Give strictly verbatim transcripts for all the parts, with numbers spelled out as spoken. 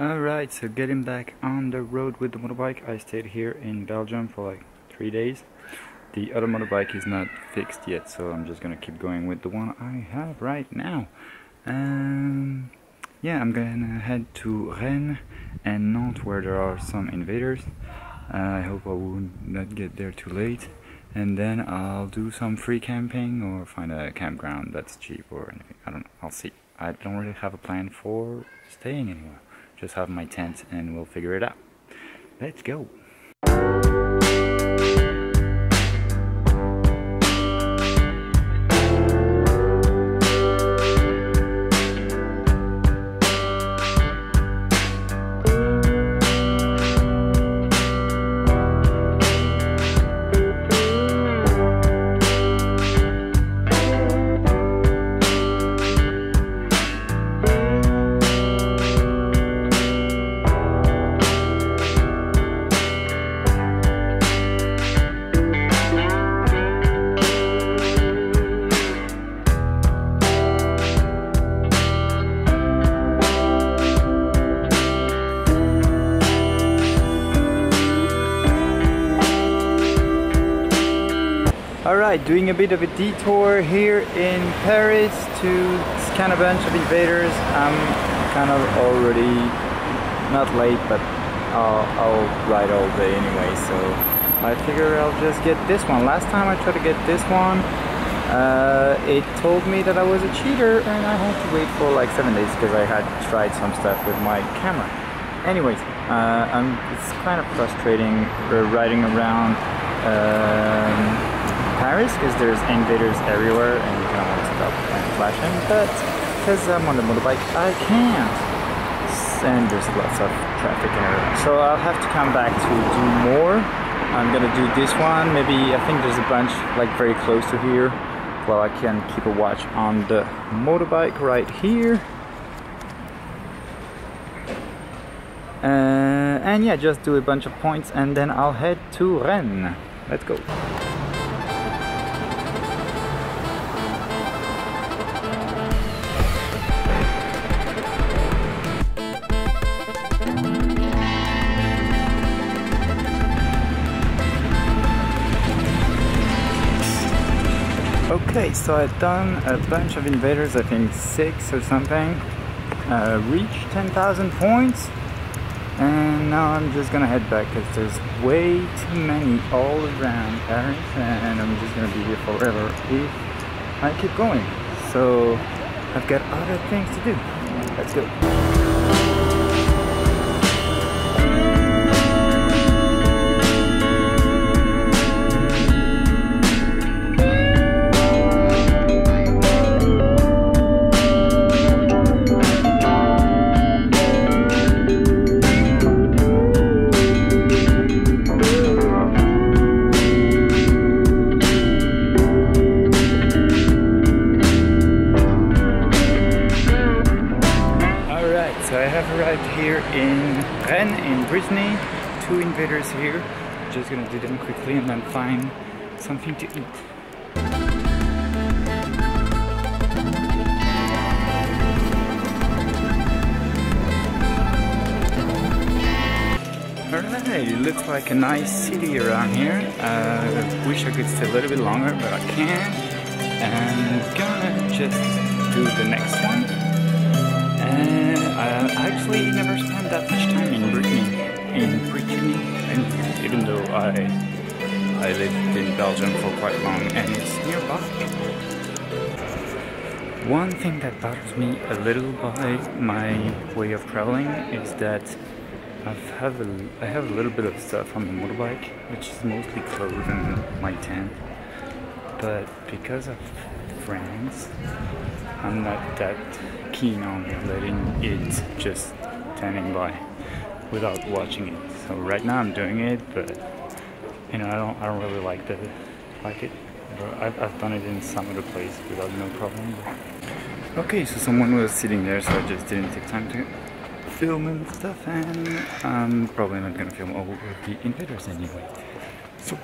Alright, so getting back on the road with the motorbike. I stayed here in Belgium for like three days. The other motorbike is not fixed yet, so I'm just gonna keep going with the one I have right now. Um, yeah, I'm gonna head to Rennes and Nantes where there are some invaders. Uh, I hope I will not get there too late. And then I'll do some free camping or find a campground that's cheap or anything. I don't know, I'll see. I don't really have a plan for staying anywhere. Just have my tent and we'll figure it out. Let's go! Alright, doing a bit of a detour here in Paris to scan a bunch of invaders. I'm kind of already not late, but I'll, I'll ride all day anyway, so I figure I'll just get this one. Last time I tried to get this one, uh, it told me that I was a cheater and I had to wait for like seven days because I had tried some stuff with my camera. Anyways, uh, I'm, it's kind of frustrating uh, riding around um, Paris because there's invaders everywhere and you kind of want to stop and flash them, but because I'm on the motorbike I can't, and there's lots of traffic and everything, so I'll have to come back to do more. I'm gonna do this one, maybe. I think there's a bunch like very close to here. Well, I can keep a watch on the motorbike right here. Uh, and yeah, just do a bunch of points and then I'll head to Rennes. Let's go! Okay, so I've done a bunch of invaders, I think six or something, uh, reached ten thousand points, and now I'm just gonna head back because there's way too many all around Paris, and I'm just gonna be here forever if I keep going. So I've got other things to do. Let's go. Brittany, two invaders here. Just gonna do them quickly and then find something to eat. Alright, it looks like a nice city around here. I uh, wish I could stay a little bit longer, but I can't. And I'm gonna just do the next one. And uh, I actually never spent that much time in Brittany. in Brittany, and even though I I lived in Belgium for quite long and it's nearby. One thing that bothers me a little by my way of traveling is that I've have a, I have a little bit of stuff on the motorbike, which is mostly clothes and my tent, but because of friends, I'm not that keen on letting it just standing by without watching it. So right now I'm doing it, but you know, I don't, I don't really like the, like it. I've, I've done it in some other place without no problem. Okay, so someone was sitting there, so I just didn't take time to film and stuff, and I'm probably not gonna film all of the invaders anyway. So,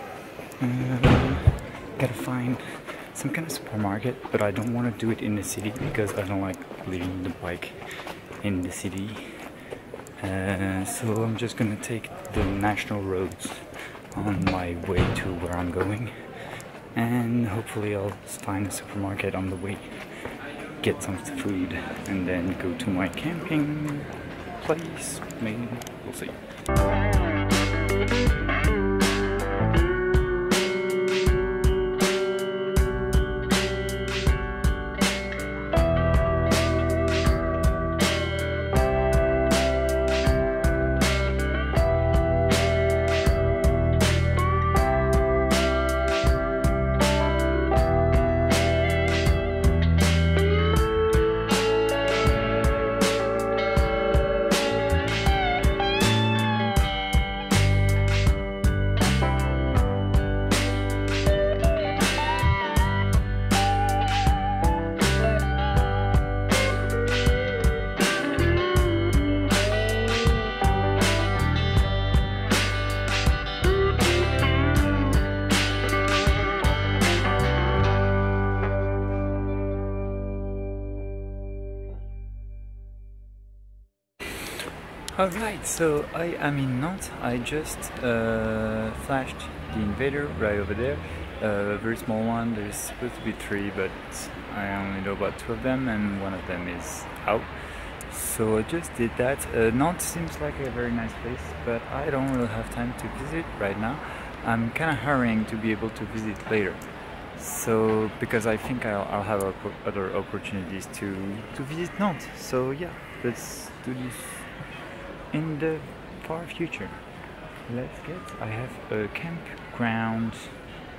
um, gotta find some kind of supermarket, but I don't want to do it in the city because I don't like leaving the bike in the city. Uh, so I'm just gonna take the national roads on my way to where I'm going, and hopefully I'll find a supermarket on the way, get some food, and then go to my camping place. Maybe, we'll see. Alright, so I am in Nantes. I just uh, flashed the Invader right over there. A uh, very small one. There's supposed to be three, but I only know about two of them, and one of them is out. So I just did that. Uh, Nantes seems like a very nice place, but I don't really have time to visit right now. I'm kind of hurrying to be able to visit later. So, because I think I'll, I'll have op other opportunities to, to visit Nantes. So yeah, let's do this in the far future. Let's get, I have a campground,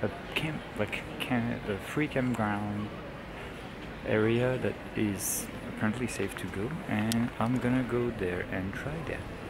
a camp, like camp, a free campground area that is apparently safe to go, and I'm gonna go there and try that.